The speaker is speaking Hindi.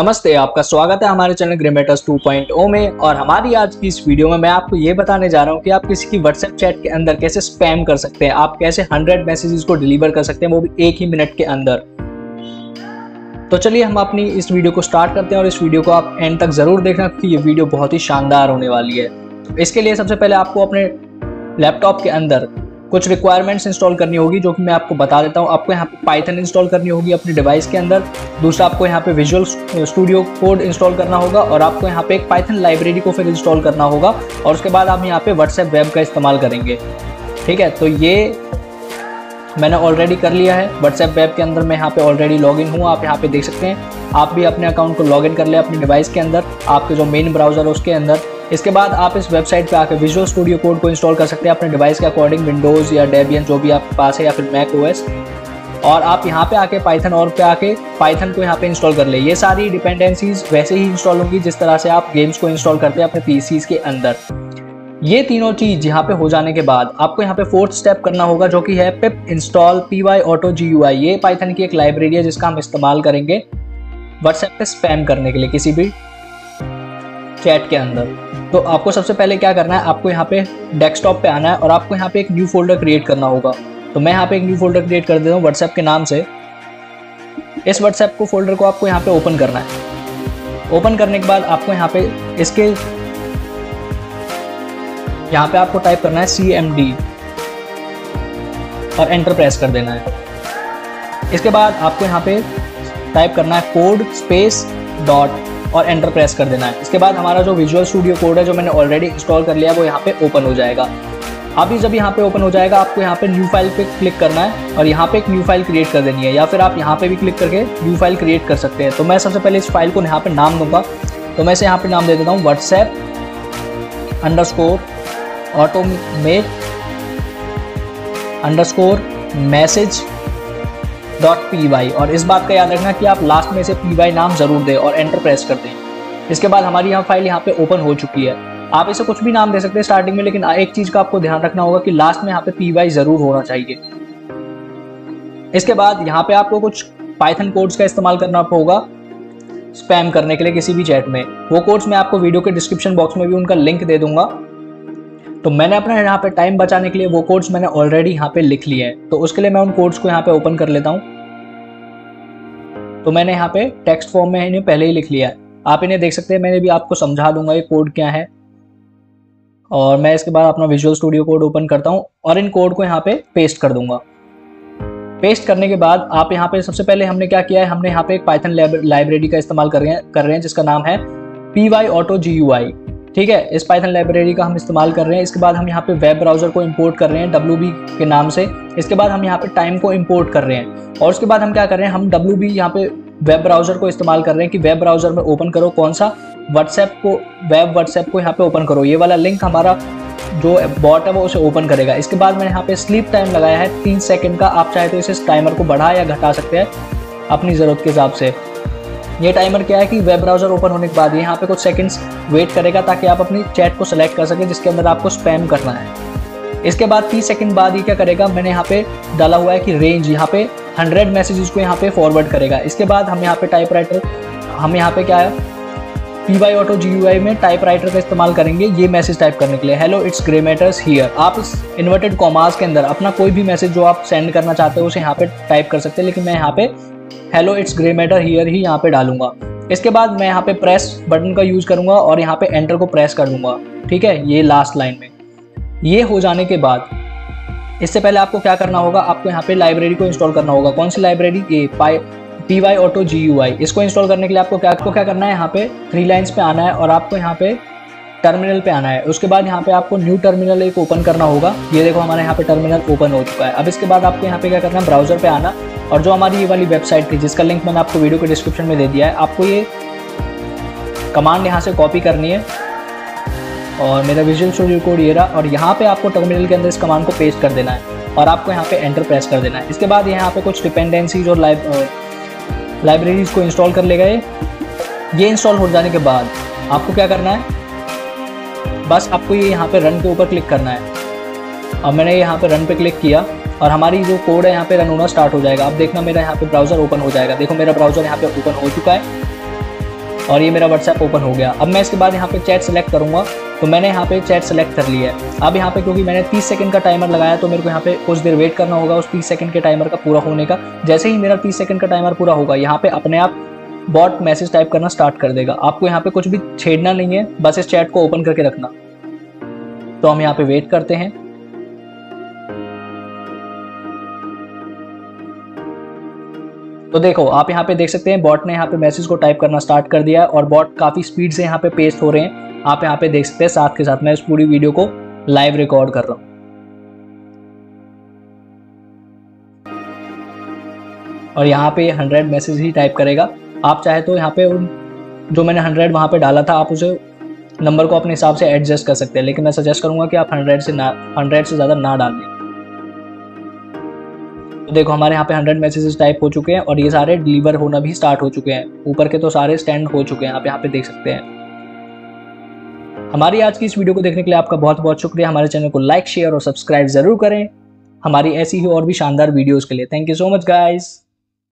नमस्ते, आपका स्वागत है हमारे चैनल ग्रेमेटर्स 2.0 में। और हमारी आज की इस वीडियो में मैं आपको ये बताने जा रहा हूँ कि आप किसी की व्हाट्सएप चैट के अंदर कैसे स्पैम कर सकते हैं, आप कैसे 100 मैसेजेस को डिलीवर कर सकते हैं, वो भी एक ही मिनट के अंदर। तो चलिए हम अपनी इस वीडियो को स्टार्ट करते हैं और इस वीडियो को आप एंड तक ज़रूर देखना क्योंकि ये वीडियो बहुत ही शानदार होने वाली है। इसके लिए सबसे पहले आपको अपने लैपटॉप के अंदर कुछ रिक्वायरमेंट्स इंस्टॉल करनी होगी जो कि मैं आपको बता देता हूँ। आपको यहाँ पे पाइथन इंस्टॉल करनी होगी अपने डिवाइस के अंदर। दूसरा, आपको यहाँ पे विजुअल स्टूडियो कोड इंस्टॉल करना होगा और आपको यहाँ पे एक पाइथन लाइब्रेरी को फिर इंस्टॉल करना होगा और उसके बाद आप यहाँ पे व्हाट्सएप वेब का इस्तेमाल करेंगे। ठीक है, तो ये मैंने ऑलरेडी कर लिया है। व्हाट्सएप वेब के अंदर मैं यहाँ पे ऑलरेडी लॉगिन हूँ, आप यहाँ पे देख सकते हैं। आप भी अपने अकाउंट को लॉगिन कर लें अपने डिवाइस के अंदर, आपके जो मेन ब्राउज़र है उसके अंदर। इसके बाद आप इस वेबसाइट पे आकर विजुअल स्टूडियो कोड को इंस्टॉल कर सकते हैं अपने डिवाइस के अकॉर्डिंग, विंडोज़ या डेबियन जो भी आपके पास है या फिर मैकओएस। और आप यहाँ पे आके पाइथन और पे आके पाइथन को यहाँ पे इंस्टॉल कर ले। ये सारी डिपेंडेंसीज वैसे ही इंस्टॉल होंगी जिस तरह से आप गेम्स को इंस्टॉल करते हैं अपने पीसीज के अंदर। ये तीनों चीज़ यहाँ पे हो जाने के बाद आपको यहाँ पे फोर्थ स्टेप करना होगा जो कि है पिप इंस्टॉल PyAutoGUI। ये पाइथन की एक लाइब्रेरी है जिसका हम इस्तेमाल करेंगे व्हाट्सएप पे स्पैम करने के लिए किसी भी चैट के अंदर। तो आपको सबसे पहले क्या करना है, आपको यहाँ पे डेस्कटॉप पे आना है और आपको यहाँ पे एक न्यू फोल्डर क्रिएट करना होगा। तो मैं यहाँ पे एक न्यू फोल्डर क्रिएट कर देता हूँ व्हाट्सएप के नाम से। इस व्हाट्सएप को फोल्डर को आपको यहाँ पे ओपन करना है। ओपन करने के बाद आपको यहाँ पे इसके यहाँ पे आपको टाइप करना है cmd और एंटर प्रेस कर देना है। इसके बाद आपको यहाँ पे टाइप करना है कोड स्पेस डॉट और एंटर प्रेस कर देना है। इसके बाद हमारा जो विजुअल स्टूडियो कोड है जो मैंने ऑलरेडी इंस्टॉल कर लिया है वो यहाँ पे ओपन हो जाएगा। अभी जब यहाँ पे ओपन हो जाएगा आपको यहाँ पे न्यू फाइल पे क्लिक करना है और यहाँ पे एक न्यू फाइल क्रिएट कर देनी है, या फिर आप यहाँ पे भी क्लिक करके न्यू फाइल क्रिएट कर सकते हैं। तो मैं सबसे पहले इस फाइल को यहाँ पे नाम दूंगा, तो मैं इसे यहाँ पे नाम दे देता हूँ whatsapp_automate_message.py। और इस बात का याद रखना कि आप लास्ट में इसे py नाम ज़रूर दें और एंटर प्रेस कर दें। इसके बाद हमारी यहाँ फाइल यहाँ पे ओपन हो चुकी है। आप इसे कुछ भी नाम दे सकते हैं स्टार्टिंग में, लेकिन एक चीज़ का आपको ध्यान रखना होगा कि लास्ट में यहाँ पे py ज़रूर होना चाहिए। इसके बाद यहाँ पे आपको कुछ पाइथन कोड्स का इस्तेमाल करना होगा स्पैम करने के लिए किसी भी चैट में। वो कोड्स मैं आपको वीडियो के डिस्क्रिप्शन बॉक्स में भी उनका लिंक दे दूंगा। तो मैंने अपना यहाँ पे टाइम बचाने के लिए वो कोड्स मैंने ऑलरेडी यहाँ पे लिख लिए हैं, तो उसके लिए मैं उन कोड्स को यहाँ पे ओपन कर लेता हूँ। तो मैंने यहाँ पे टेक्स्ट फॉर्म में इन्हें पहले ही लिख लिया है, आप इन्हें देख सकते हैं। मैंने भी आपको समझा दूंगा ये कोड क्या है। और मैं इसके बाद अपना विजुअल स्टूडियो कोड ओपन करता हूँ और इन कोड को यहाँ पे पेस्ट कर दूंगा। पेस्ट करने के बाद आप यहाँ पे सबसे पहले हमने क्या किया है, हमने यहाँ पे एक पाइथन लाइब्रेरी का इस्तेमाल कर रहे हैं जिसका नाम है PyAutoGUI। ठीक है, इस पाइथन लाइब्रेरी का हम इस्तेमाल कर रहे हैं। इसके बाद हम यहाँ पे वेब ब्राउज़र को इंपोर्ट कर रहे हैं wb के नाम से। इसके बाद हम यहाँ पे टाइम को इंपोर्ट कर रहे हैं और उसके बाद हम क्या कर रहे हैं, हम wb यहाँ पे वेब ब्राउज़र को इस्तेमाल कर रहे हैं कि वेब ब्राउज़र में ओपन करो कौन सा, व्हाट्सएप को, वेब व्हाट्सएप को यहाँ पे ओपन करो। ये वाला लिंक हमारा जो बॉट है वो उसे ओपन करेगा। इसके बाद मैंने यहाँ पे स्लीप टाइम लगाया है 3 सेकेंड का। आप चाहे तो इस टाइमर को बढ़ा या घटा सकते हैं अपनी ज़रूरत के हिसाब से। ये टाइमर क्या है कि वेब ब्राउज़र ओपन होने के बाद यहाँ पे कुछ सेकंड्स वेट करेगा ताकि आप अपनी चैट को सेलेक्ट कर सकें जिसके अंदर आपको स्पैम करना है। इसके बाद 30 सेकंड बाद ये क्या करेगा, मैंने यहाँ पे डाला हुआ है कि रेंज यहाँ पे 100 मैसेजेस को यहाँ पे फॉरवर्ड करेगा। इसके बाद हम यहाँ पे टाइपराइटर, हम यहाँ पे क्या है PyAutoGUI में टाइपराइटर का इस्तेमाल करेंगे ये मैसेज टाइप करने के लिए, हेलो इट्स ग्रेमेटर्स हियर। आप इस इन्वर्टेड कॉमास के अंदर अपना कोई भी मैसेज जो आप सेंड करना चाहते हो उसे यहाँ पे टाइप कर सकते हैं, लेकिन मैं यहाँ पे hello it's Grey Matter here ही यहाँ पे डालूंगा। इसके बाद मैं यहाँ पे प्रेस बटन का यूज़ करूँगा और यहाँ पे एंटर को प्रेस कर दूंगा। ठीक है, ये लास्ट लाइन में ये हो जाने के बाद इससे पहले आपको क्या करना होगा, आपको यहाँ पे लाइब्रेरी को इंस्टॉल करना होगा। कौन सी लाइब्रेरी, ये PyAutoGUI। इसको इंस्टॉल करने के लिए आपको क्या करना है, यहाँ पे 3 लाइन्स पे आना है और आपको यहाँ पे टर्मिनल पे आना है। उसके बाद यहाँ पे आपको न्यू टर्मिनल एक ओपन करना होगा। ये देखो हमारे यहाँ पे टर्मिनल ओपन हो चुका है। अब इसके बाद आपको यहाँ पे क्या करना है, ब्राउज़र पे आना और जो हमारी ये वाली वेबसाइट थी जिसका लिंक मैंने आपको वीडियो के डिस्क्रिप्शन में दे दिया है, आपको ये कमांड यहाँ से कॉपी करनी है। और मेरा विजुअल स्टूडियो कोड ये रहा और यहाँ पे आपको टर्मिनल के अंदर इस कमांड को पेस्ट कर देना है और आपको यहाँ पे एंटर प्रेस कर देना है। इसके बाद यहाँ पे कुछ डिपेंडेंसीज और लाइब्रेरीज को इंस्टॉल कर ले गए। ये इंस्टॉल हो जाने के बाद आपको क्या करना है, बस आपको ये यहाँ पे रन के ऊपर क्लिक करना है। और मैंने यहाँ पे रन पे क्लिक किया और हमारी जो कोड है यहाँ पे रन होना स्टार्ट हो जाएगा। अब देखना मेरा यहाँ पे ब्राउज़र ओपन हो जाएगा। देखो मेरा ब्राउज़र यहाँ पे ओपन हो चुका है। और ये मेरा व्हाट्सएप ओपन हो गया। अब मैं इसके बाद यहाँ पे चैट सेलेक्ट करूँगा, तो मैंने यहाँ पे चैट सेलेक्ट कर लिया है। अब यहाँ पे क्योंकि मैंने 30 सेकंड का टाइमर लगाया, तो मेरे को यहाँ पे कुछ देर वेट करना होगा उस 30 सेकंड के टाइमर का पूरा होने का। जैसे ही मेरा 30 सेकंड का टाइमर पूरा होगा, यहाँ पे अपने आप बॉट मैसेज टाइप करना स्टार्ट कर देगा। आपको यहाँ पे कुछ भी छेड़ना नहीं है, बस इस चैट को ओपन करके रखना। तो हम यहाँ पे वेट करते हैं। तो देखो आप यहाँ पे देख सकते हैं बॉट ने यहाँ पे मैसेज को टाइप करना स्टार्ट कर दिया है और बॉट काफ़ी स्पीड से यहाँ पे पेस्ट हो रहे हैं। आप यहाँ पे देख सकते हैं, साथ के साथ मैं इस पूरी वीडियो को लाइव रिकॉर्ड कर रहा हूँ। और यहाँ पे 100 मैसेज ही टाइप करेगा। आप चाहे तो यहाँ पे जो मैंने 100 वहाँ पे डाला था, आप उसे नंबर को अपने हिसाब से एडजस्ट कर सकते हैं, लेकिन मैं सजेस्ट करूँगा कि आप 100 से ज़्यादा ना डालें। तो देखो हमारे यहाँ पे 100 मैसेजेस टाइप हो चुके हैं और ये सारे डिलीवर होना भी स्टार्ट हो चुके हैं। ऊपर के तो सारे स्टैंड हो चुके हैं, आप यहाँ पे देख सकते हैं। हमारी आज की इस वीडियो को देखने के लिए आपका बहुत बहुत शुक्रिया। हमारे चैनल को लाइक, शेयर और सब्सक्राइब जरूर करें हमारी ऐसी ही और भी शानदार वीडियोज़ के लिए। Thank you so much guys.